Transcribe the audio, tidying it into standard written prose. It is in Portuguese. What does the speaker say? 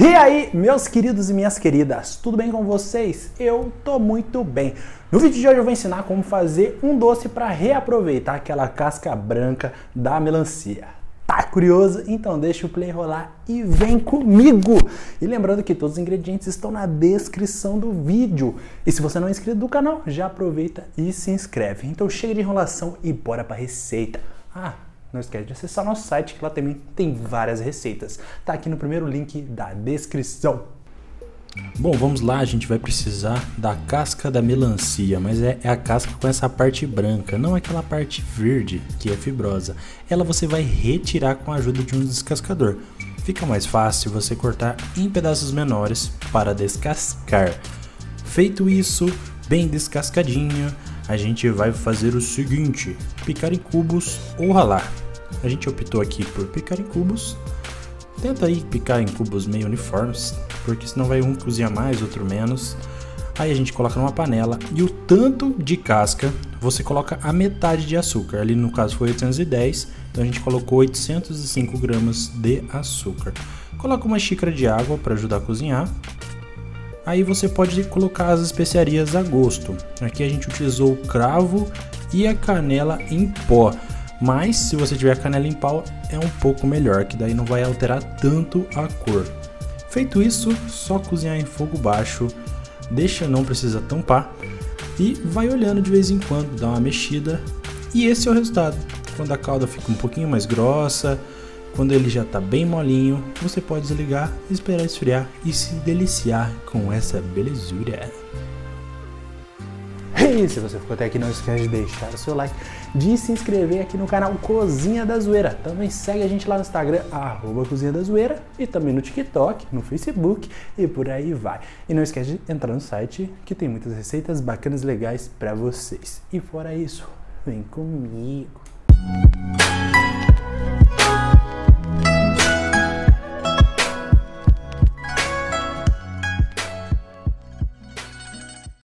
E aí, meus queridos e minhas queridas, tudo bem com vocês? Eu tô muito bem. No vídeo de hoje eu vou ensinar como fazer um doce para reaproveitar aquela casca branca da melancia. Tá curioso? Então deixa o play rolar e vem comigo! E lembrando que todos os ingredientes estão na descrição do vídeo. E se você não é inscrito do canal, já aproveita e se inscreve. Então chega de enrolação e bora pra receita. Não esquece de acessar nosso site, que lá também tem várias receitas. Tá aqui no primeiro link da descrição. Bom, vamos lá, a gente vai precisar da casca da melancia, mas é a casca com essa parte branca, não aquela parte verde que é fibrosa. Ela você vai retirar com a ajuda de um descascador. Fica mais fácil você cortar em pedaços menores para descascar. Feito isso, bem descascadinha, a gente vai fazer o seguinte: picar em cubos ou ralar. A gente optou aqui por picar em cubos. Tenta aí picar em cubos meio uniformes, porque senão vai um cozinhar mais, outro menos. Aí a gente coloca numa panela e o tanto de casca, você coloca a metade de açúcar. Ali no caso foi 810, então a gente colocou 805 gramas de açúcar. Coloca uma xícara de água para ajudar a cozinhar. Aí você pode colocar as especiarias a gosto. Aqui a gente utilizou o cravo e a canela em pó. Mas se você tiver canela em pau é um pouco melhor, que daí não vai alterar tanto a cor. Feito isso, só cozinhar em fogo baixo. Deixa, não precisa tampar. E vai olhando de vez em quando, dá uma mexida. E esse é o resultado. Quando a calda fica um pouquinho mais grossa, quando ele já está bem molinho, você pode desligar, esperar esfriar e se deliciar com essa belezura. E se você ficou até aqui, não esquece de deixar o seu like, de se inscrever aqui no canal Cozinha da Zueira. Também segue a gente lá no Instagram, @cozinhadazueira, e também no TikTok, no Facebook e por aí vai. E não esquece de entrar no site, que tem muitas receitas bacanas e legais para vocês. E fora isso, vem comigo.